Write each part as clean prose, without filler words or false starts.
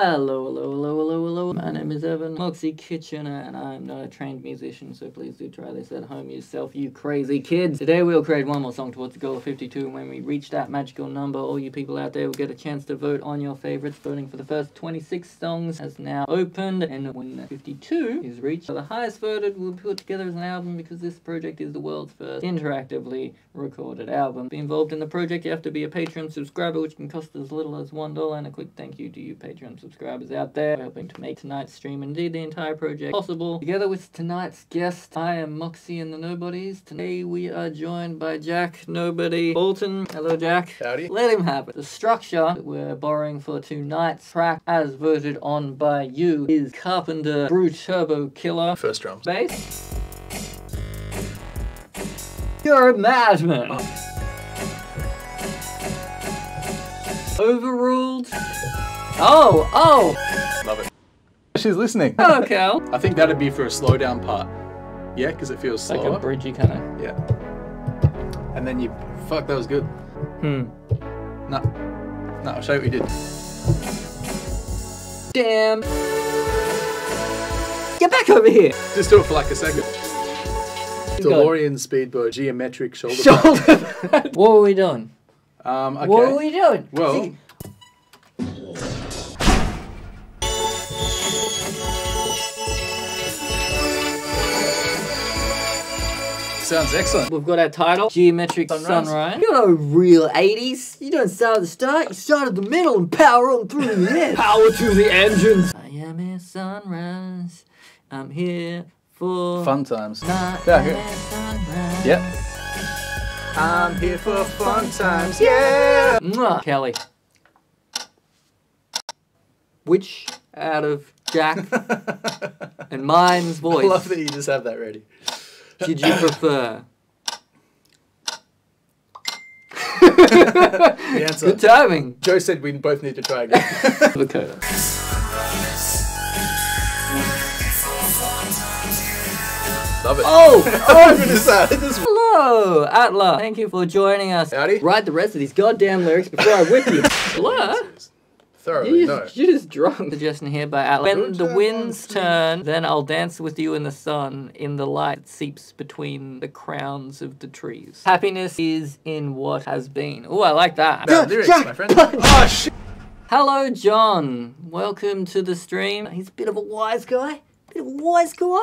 Hello, my name is Evan Moxie Kitchener, and I'm not a trained musician, so please do try this at home yourself, you crazy kids. Today we'll create one more song towards the goal of 52, and when we reach that magical number, all you people out there will get a chance to vote on your favorites. Voting for the first 26 songs has now opened, and when 52 is reached, the highest voted will be put together as an album, because this project is the world's first interactively recorded album. To be involved in the project, you have to be a Patreon subscriber, which can cost as little as $1, and a quick thank you to you Patreon subscribers out there helping to make tonight's stream, indeed the entire project, possible. Together with tonight's guest, I am Moxie and the Nobodies. Today we are joined by Jack Bolton. Hello, Jack. Howdy. Let him have it. The structure that we're borrowing for tonight's track, as voted on by you, is Carpenter Brut, Turbo Killer. First drums. Bass. You're a madman. Oh. Overruled. Oh, oh! Love it. She's listening. Hello, Cal. I think that'd be for a slowdown part. Yeah, because it feels slower. Like a bridgey kind of. Yeah. And then you... Fuck, that was good. No, I'll show you what you did. Damn. Get back over here. Just do it for like a second. DeLorean speedboat, geometric shoulder pad. What were we doing? Okay. What were we doing? Well... See, sounds excellent. We've got our title, Geometric Sunrise. You're no real 80s. You don't start at the start, you start at the middle and power on through the end. Power to the engines. I am a sunrise. I'm here for fun times. Sunrise. Yep. I'm here for fun times. Yeah. Mwah. Kelly. Which out of Jack and mine's voice? I love that you just have that ready. Did you prefer? The answer. Good timing. Joe said we both need to try again. Okay. Love it. Oh! Oh! Hello, Atla. Thank you for joining us. Howdy. Write the rest of these goddamn lyrics before I whip you. Atla? Thoroughly, you're just drunk. Suggestion here by Atlas. When the winds turn, then I'll dance with you in the sun, in the light that seeps between the crowns of the trees. Happiness is in what has been. Oh, I like that. Bad lyrics, my friend. Oh, shit. Hello, John. Welcome to the stream. He's a bit of a wise guy.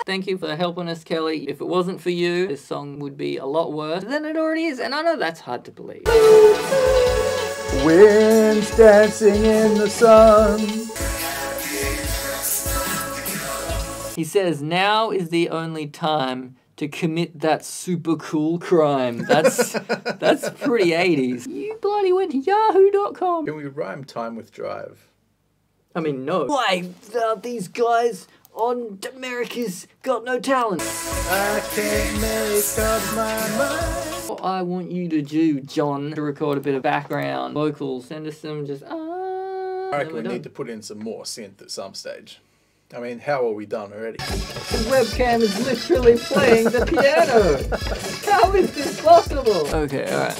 Thank you for helping us, Kelly. If it wasn't for you, this song would be a lot worse than it already is, and I know that's hard to believe. Winds dancing in the sun. He says, now is the only time to commit that super cool crime. That's that's pretty 80s. You bloody went to yahoo.com. Can we rhyme time with drive? I mean, no. Why are these guys on America's Got No Talent? I can't make up my mind. What I want you to do, John, to record a bit of background vocals. Send us some just I reckon we need to put in some more synth at some stage. I mean, how are we done already? The webcam is literally playing the piano. How is this possible? Okay, all right.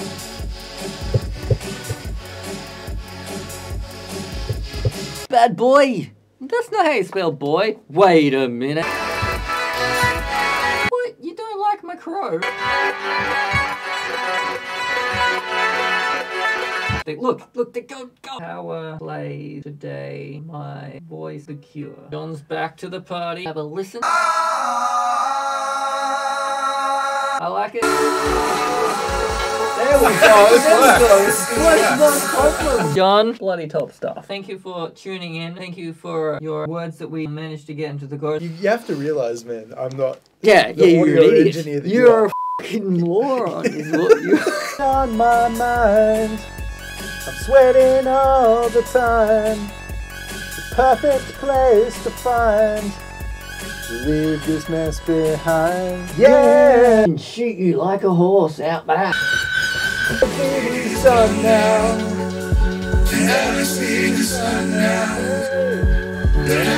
Bad boy. That's not how you spell boy. Wait a minute. What? You don't like my crow? They, look, they go. Power play today. My voice the cure. John's back to the party. Have a listen. I like it. There we go. There we go. John, bloody top stuff. Thank you for tuning in. Thank you for your words that we managed to get into the chorus. You have to realize, man, I'm not the audio engineer that you are. You're a fucking moron is what you are. On my mind, I'm sweating all the time. The perfect place to find. Leave this mess behind. Yeah! And shoot you like a horse out back. Now. Can I see the sun now?